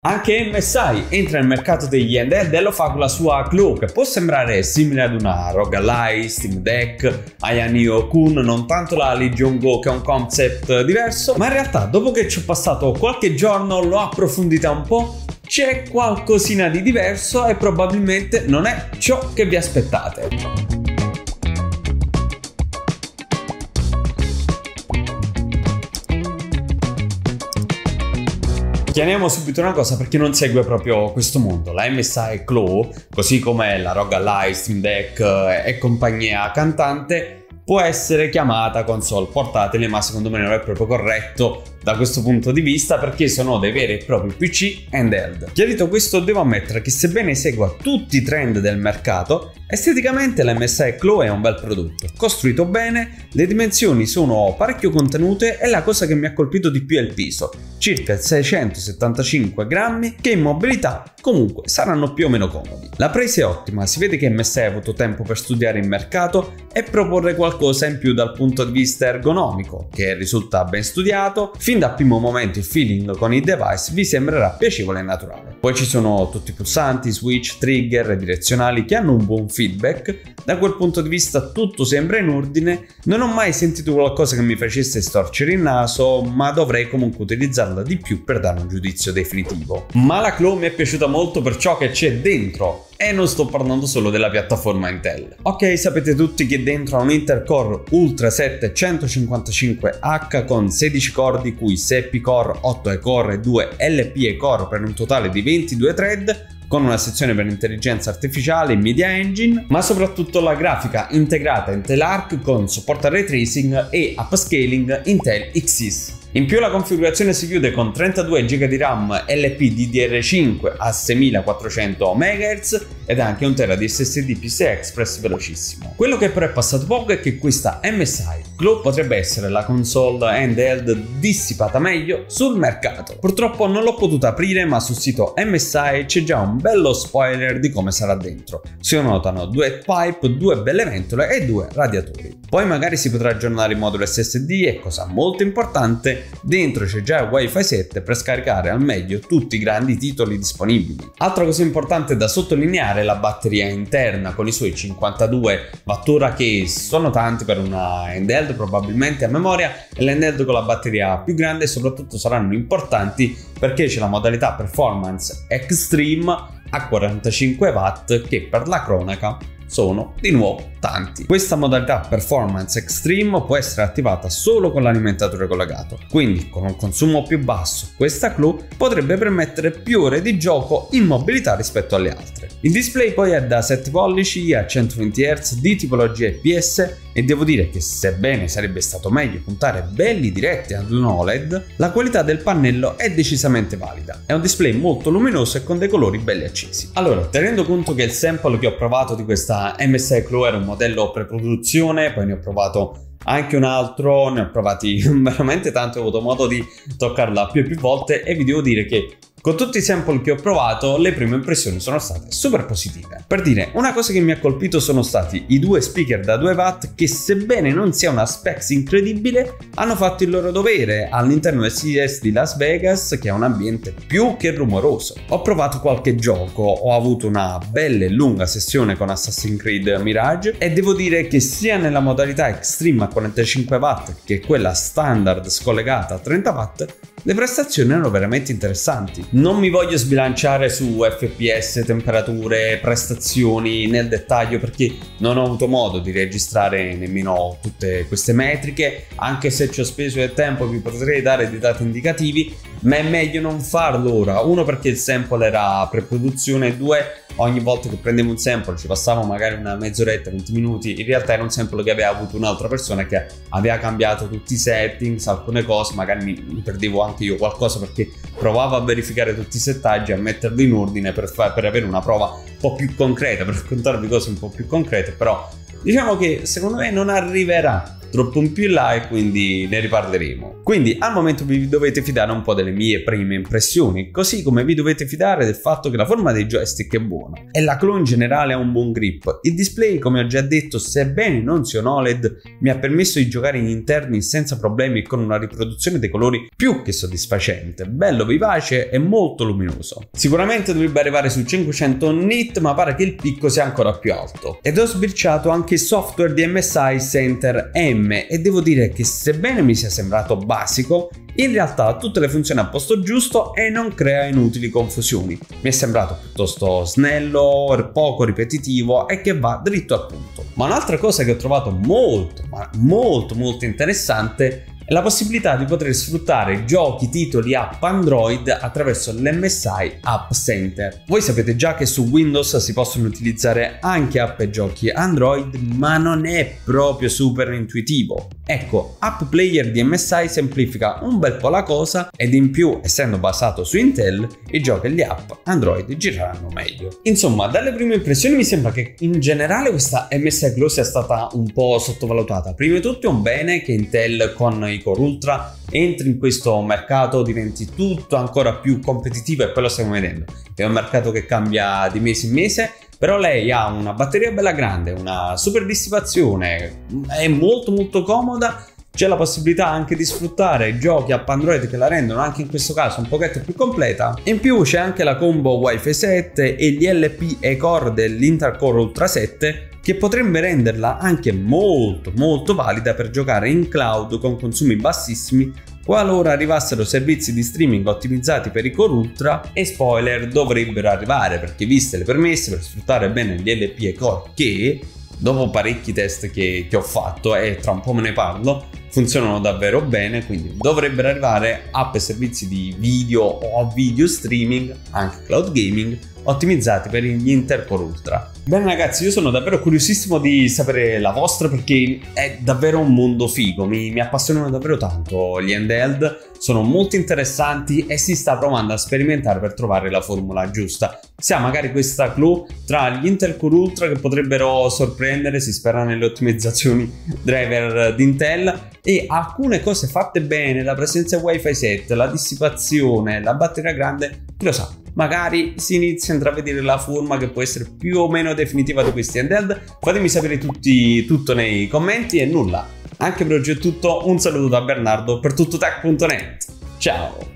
Anche MSI entra nel mercato degli handheld e lo fa con la sua Claw, che può sembrare simile ad una ROG Ally, Steam Deck, Aya Neo-kun, non tanto la Legion Go che è un concept diverso, ma in realtà dopo che ci ho passato qualche giorno l'ho approfondita un po', c'è qualcosina di diverso e probabilmente non è ciò che vi aspettate. Chiariamo subito una cosa per chi non segue proprio questo mondo: la MSI Claw, così come la ROG Ally, Steam Deck e compagnia cantante, può essere chiamata console portatile, ma secondo me non è proprio corretto da questo punto di vista perché sono dei veri e propri PC handheld. Chiarito questo, devo ammettere che sebbene segua tutti i trend del mercato, esteticamente la MSI Claw è un bel prodotto, costruito bene, le dimensioni sono parecchio contenute e la cosa che mi ha colpito di più è il peso, circa 675 grammi, che in mobilità comunque saranno più o meno comodi. La presa è ottima, si vede che MSI ha avuto tempo per studiare il mercato e proporre qualcosa in più dal punto di vista ergonomico, che risulta ben studiato. Fin dal primo momento il feeling con il device vi sembrerà piacevole e naturale. Poi ci sono tutti i pulsanti, switch, trigger e direzionali che hanno un buon feedback. Da quel punto di vista tutto sembra in ordine, non ho mai sentito qualcosa che mi facesse storcere il naso, ma dovrei comunque utilizzarla di più per dare un giudizio definitivo. Ma la Claw mi è piaciuta molto per ciò che c'è dentro, e non sto parlando solo della piattaforma Intel. Ok, sapete tutti che dentro ha un Intel Core Ultra 7155H con 16 core, di cui 6 P core, 8 E core e 2 LP core, per un totale di 22 thread, con una sezione per intelligenza artificiale e media engine, ma soprattutto la grafica integrata Intel Arc con supporto a ray tracing e upscaling Intel Xs. In più la configurazione si chiude con 32 GB di RAM LP DDR5 a 6400 MHz ed anche un tera di SSD PCI Express velocissimo. Quello che però è passato poco è che questa MSI Claw potrebbe essere la console handheld dissipata meglio sul mercato. Purtroppo non l'ho potuta aprire, ma sul sito MSI c'è già un bello spoiler di come sarà dentro. Si notano 2 pipe, 2 belle ventole e 2 radiatori. Poi magari si potrà aggiornare il modulo SSD e, cosa molto importante, dentro c'è già Wi-Fi 7 per scaricare al meglio tutti i grandi titoli disponibili. Altra cosa importante da sottolineare è la batteria interna con i suoi 52 Wh, che sono tanti per una handheld, probabilmente a memoria e l'handheld con la batteria più grande, e soprattutto saranno importanti perché c'è la modalità Performance Extreme a 45 Watt che, per la cronaca, sono di nuovo tanti. Questa modalità Performance Extreme può essere attivata solo con l'alimentatore collegato, quindi con un consumo più basso questa Claw potrebbe permettere più ore di gioco in mobilità rispetto alle altre. Il display poi è da 7 pollici a 120 Hz di tipologia IPS e devo dire che, sebbene sarebbe stato meglio puntare belli diretti ad un OLED, la qualità del pannello è decisamente valida. È un display molto luminoso e con dei colori belli accesi. Allora, tenendo conto che il sample che ho provato di questa MSI Claw era un modello pre-produzione, poi ne ho provato anche un altro, ne ho provati veramente tanto, ho avuto modo di toccarla più e più volte e vi devo dire che con tutti i sample che ho provato le prime impressioni sono state super positive. Per dire, una cosa che mi ha colpito sono stati i due speaker da 2 watt che, sebbene non sia una specs incredibile, hanno fatto il loro dovere all'interno del CES di Las Vegas, che è un ambiente più che rumoroso. Ho provato qualche gioco, ho avuto una bella e lunga sessione con Assassin's Creed Mirage e devo dire che sia nella modalità Extreme a 45 watt che quella standard scollegata a 30 watt le prestazioni erano veramente interessanti. Non mi voglio sbilanciare su FPS, temperature, prestazioni nel dettaglio perché non ho avuto modo di registrare nemmeno tutte queste metriche, anche se ci ho speso del tempo vi potrei dare dei dati indicativi, ma è meglio non farlo ora, uno perché il sample era pre-produzione, due ogni volta che prendevo un sample ci passavo magari una mezz'oretta, 20 minuti, in realtà era un sample che aveva avuto un'altra persona che aveva cambiato tutti i settings, alcune cose, magari mi perdevo anche io qualcosa perché provavo a verificare tutti i settaggi, a metterli in ordine per avere una prova un po' più concreta, per raccontarvi cose un po' più concrete, però diciamo che secondo me non arriverà troppo in più in là, e quindi ne riparleremo. Quindi al momento vi dovete fidare un po' delle mie prime impressioni, così come vi dovete fidare del fatto che la forma dei joystick è buona e la claw in generale ha un buon grip. Il display, come ho già detto, sebbene non sia un OLED, mi ha permesso di giocare in interni senza problemi, con una riproduzione dei colori più che soddisfacente, bello vivace e molto luminoso. Sicuramente dovrebbe arrivare su 500 nit, ma pare che il picco sia ancora più alto. Ed ho sbirciato anche il software di MSI Center M e devo dire che, sebbene mi sia sembrato basico, in realtà ha tutte le funzioni a posto giusto e non crea inutili confusioni. Mi è sembrato piuttosto snello, poco ripetitivo e che va dritto al punto. Ma un'altra cosa che ho trovato molto interessante è la possibilità di poter sfruttare giochi, titoli, app Android attraverso l'MSI App Center. Voi sapete già che su Windows si possono utilizzare anche app e giochi Android, ma non è proprio super intuitivo. Ecco, App Player di MSI semplifica un bel po' la cosa, ed in più, essendo basato su Intel, i giochi e le app Android gireranno meglio. Insomma, dalle prime impressioni mi sembra che in generale questa MSI Claw sia stata un po' sottovalutata. Prima di tutto è un bene che Intel con i Core Ultra entri in questo mercato, diventi tutto ancora più competitivo, e poi lo stiamo vedendo. È un mercato che cambia di mese in mese, però lei ha una batteria bella grande, una super dissipazione, è molto comoda. C'è la possibilità anche di sfruttare giochi app Android che la rendono anche in questo caso un pochetto più completa. In più c'è anche la combo Wi-Fi 7 e gli LP e core dell'Intel Core Ultra 7, che potrebbe renderla anche molto valida per giocare in cloud con consumi bassissimi, qualora arrivassero servizi di streaming ottimizzati per i Core Ultra. E spoiler, dovrebbero arrivare, perché viste le premesse per sfruttare bene gli LP e Core, che dopo parecchi test che ho fatto, e tra un po' me ne parlo, funzionano davvero bene, quindi dovrebbero arrivare app e servizi di video o video streaming, anche cloud gaming, ottimizzati per gli Intel Core Ultra. Bene ragazzi, io sono davvero curiosissimo di sapere la vostra, perché è davvero un mondo figo, mi appassionano davvero tanto gli handheld, sono molto interessanti e si sta provando a sperimentare per trovare la formula giusta. Se ha magari questa Claw tra gli Intel Core Ultra, che potrebbero sorprendere, si spera nelle ottimizzazioni driver di Intel, e alcune cose fatte bene, la presenza Wi-Fi 7, la dissipazione, la batteria grande, chi lo sa, magari si inizia a intravedere la forma che può essere più o meno definitiva di questi handheld. Fatemi sapere tutto nei commenti, e nulla, anche per oggi è tutto, un saluto da Bernardo per TuttoTech.net, ciao!